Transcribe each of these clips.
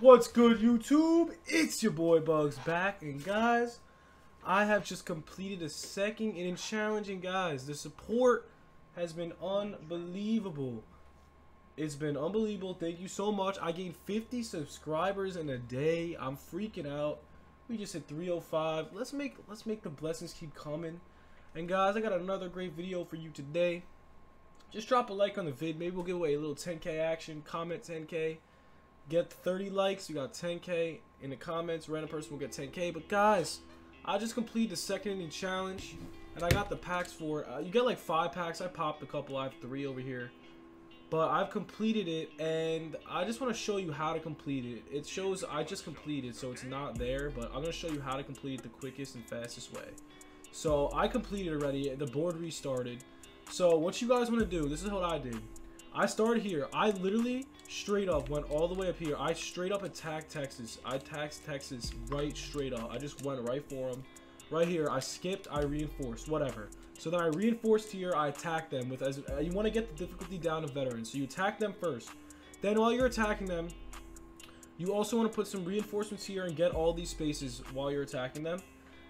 What's good, YouTube? It's your boy Bugs back, and guys, I have just completed a second inning challenge, and guys, the support has been unbelievable. It's been unbelievable. Thank you so much. I gained 50 subscribers in a day. I'm freaking out. We just hit 305. Let's make the blessings keep coming. And guys, I got another great video for you today. Just drop a like on the vid. Maybe we'll give away a little 10K action. Comment 10K. Get 30 likes, you got 10K in the comments. Random person will get 10K. But guys, I just completed the second inning challenge, and I got the packs for it. You get like 5 packs. I popped a couple. I have 3 over here, but I've completed it, and I just want to show you how to complete it. It shows I just completed, so it's not there, but I'm gonna show you how to complete it the quickest and fastest way. So I completed already. The board restarted. So what you guys want to do? This is what I did. I started here. I literally straight up went all the way up here. I straight up attacked Texas. I attacked Texas right straight up. I just went right for them. Right here, I skipped. I reinforced. Whatever. So then I reinforced here. I attacked them with as you want to get the difficulty down to veterans. So you attack them first. Then while you're attacking them, you also want to put some reinforcements here and get all these spaces while you're attacking them.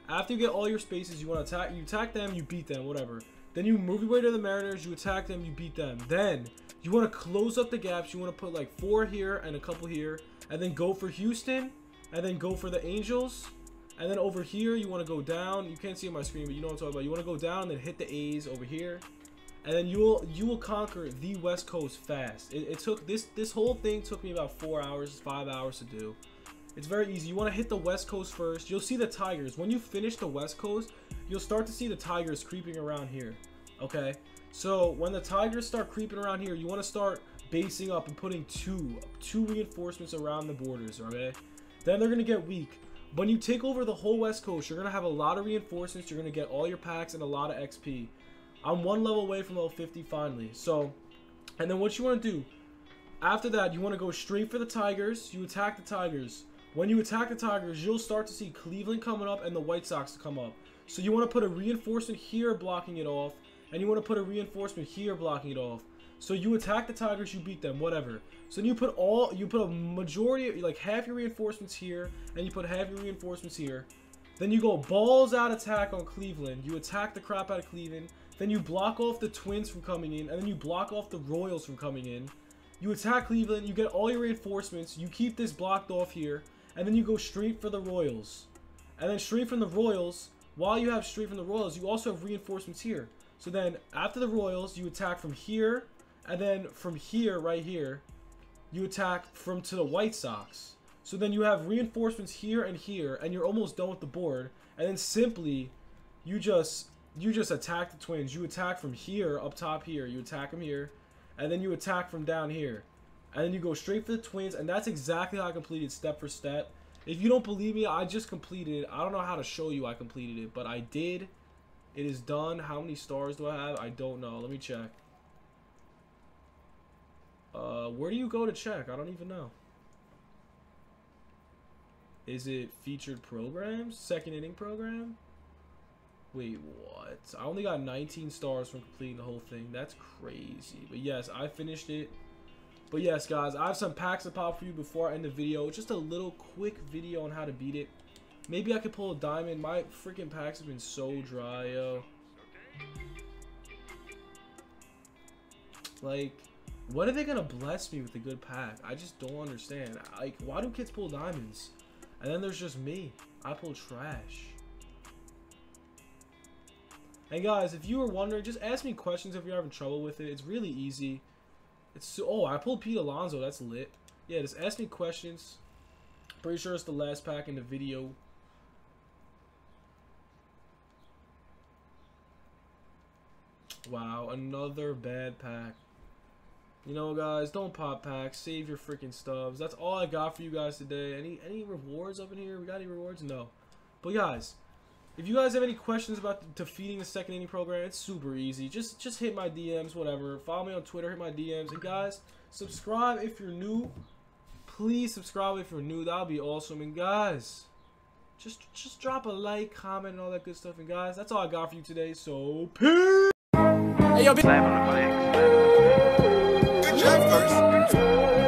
After you get all your spaces, you want to attack. You attack them. You beat them. Whatever. Then you move your way to the Mariners. You attack them. You beat them. Then you want to close up the gaps. You want to put like 4 here and a couple here, and then go for Houston, and then go for the Angels, and then over here you want to go down. You can't see it on my screen, but you know what I'm talking about. You want to go down and then hit the A's over here, and then you will conquer the West Coast fast. It took this whole thing took me about 5 hours to do. It's very easy. You want to hit the West Coast first. You'll see the Tigers. When you finish the West Coast, you'll start to see the Tigers creeping around here. Okay, so when the Tigers start creeping around here, you want to start basing up and putting two reinforcements around the borders, okay? Then they're going to get weak. When you take over the whole West Coast, you're going to have a lot of reinforcements. You're going to get all your packs and a lot of XP. I'm 1 level away from level 50 finally. So, and then what you want to do, after that, you want to go straight for the Tigers. You attack the Tigers. When you attack the Tigers, you'll start to see Cleveland coming up and the White Sox come up. So you want to put a reinforcement here blocking it off. And you want to put a reinforcement here blocking it off. So you attack the Tigers, you beat them, whatever. So then you put a majority, like half your reinforcements here, and you put half your reinforcements here. Then you go balls out attack on Cleveland. You attack the crap out of Cleveland. Then you block off the Twins from coming in, and then you block off the Royals from coming in. You attack Cleveland, you get all your reinforcements, you keep this blocked off here, and then you go straight for the Royals. And then straight from the Royals, while you have straight from the Royals, you also have reinforcements here. So then, after the Royals, you attack from here, and then from here, right here, you attack from to the White Sox. So then you have reinforcements here, and you're almost done with the board. And then simply, you just attack the Twins. You attack from here, up top here. You attack them here, and then you attack from down here. And then you go straight for the Twins, and that's exactly how I completed step for step. If you don't believe me, I just completed it. I don't know how to show you I completed it, but I did. It is done. How many stars do I have? I don't know. Let me check. Where do you go to check? I don't even know. Is it featured programs? Second inning program? Wait, what? I only got 19 stars from completing the whole thing. That's crazy. But yes, I finished it. But yes, guys, I have some packs to pop for you before I end the video. It's just a little quick video on how to beat it. Maybe I could pull a diamond. My freaking packs have been so dry, yo. Like, what are they gonna bless me with a good pack? I just don't understand. Like, why do kids pull diamonds? And then there's just me. I pull trash. And guys, if you were wondering, just ask me questions if you're having trouble with it. It's really easy. It's so, oh, I pulled Pete Alonzo. That's lit. Yeah, just ask me questions. Pretty sure it's the last pack in the video. Wow, another bad pack. You know, guys, don't pop packs. Save your freaking stubs. That's all I got for you guys today. Any rewards up in here? We got any rewards? No. But guys, if you guys have any questions about defeating the second inning program, it's super easy. Just hit my DMs, whatever. Follow me on Twitter, hit my DMs. And guys, subscribe if you're new. Please subscribe if you're new. That would be awesome. And guys, just drop a like, comment, and all that good stuff. And guys, that's all I got for you today. So peace. Hey, yo,